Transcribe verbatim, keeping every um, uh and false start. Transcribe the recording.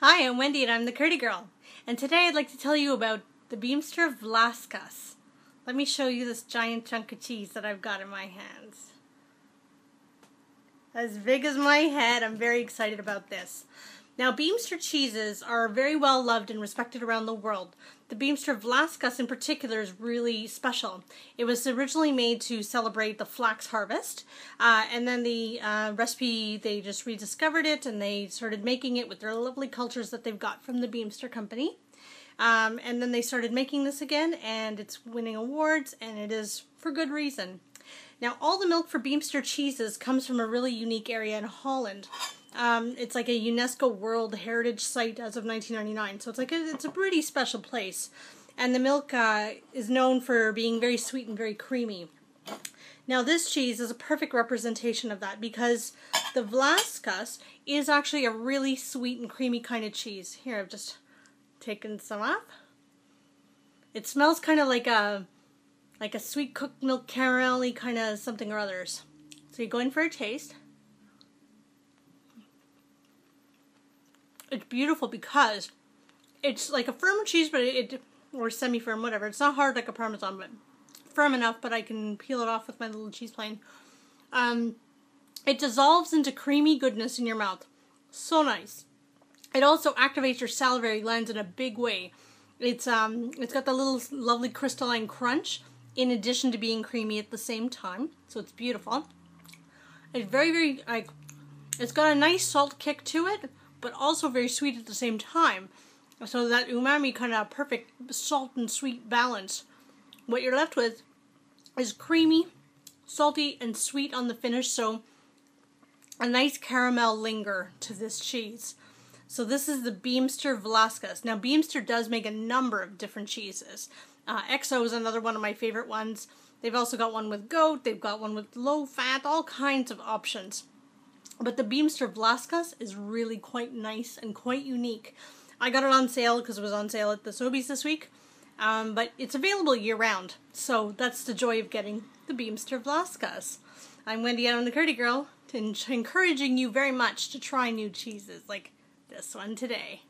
Hi, I'm Wendy and I'm the Curdy Girl, and today I'd like to tell you about the Beemster Vlaskaas. Let me show you this giant chunk of cheese that I've got in my hands. As big as my head, I'm very excited about this. Now, Beemster cheeses are very well loved and respected around the world. The Beemster Vlaskaas in particular is really special. It was originally made to celebrate the flax harvest, uh, and then the uh, recipe, they just rediscovered it and they started making it with their lovely cultures that they've got from the Beemster company. Um, and then they started making this again, and it's winning awards, and it is for good reason. Now, all the milk for Beemster cheeses comes from a really unique area in Holland. Um, it's like a UNESCO World Heritage Site as of nineteen ninety-nine, so it's like a, it's a pretty special place. And the milk uh, is known for being very sweet and very creamy. Now, this cheese is a perfect representation of that because the Vlaskaas is actually a really sweet and creamy kind of cheese. Here, I've just taken some off. It smells kind of like a like a sweet cooked milk caramel-y kind of something or others. So you're going for a taste. It's beautiful because it's like a firm cheese, but it, or semi-firm, whatever. It's not hard like a Parmesan, but firm enough, but I can peel it off with my little cheese plane. Um, it dissolves into creamy goodness in your mouth. So nice. It also activates your salivary glands in a big way. It's um, it's got the little lovely crystalline crunch in addition to being creamy at the same time. So it's beautiful. It's very, very, like, it's got a nice salt kick to it, but also very sweet at the same time. So that umami kind of perfect salt and sweet balance. What you're left with is creamy, salty, and sweet on the finish. So a nice caramel linger to this cheese. So this is the Beemster Vlaskaas. Now, Beemster does make a number of different cheeses. Uh, E X O is another one of my favorite ones. They've also got one with goat, they've got one with low fat, all kinds of options. But the Beemster Vlaskaas is really quite nice and quite unique. I got it on sale because it was on sale at the Sobeys this week, um, but it's available year-round. So that's the joy of getting the Beemster Vlaskaas. I'm Wendy Adam, the Curdy Girl, encouraging you very much to try new cheeses like this one today.